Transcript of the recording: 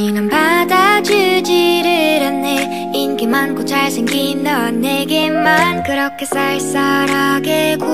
혹시나 받아주지를 않네. 인기 많고 잘생긴 넌 내게만 그렇게 쌀쌀하게 구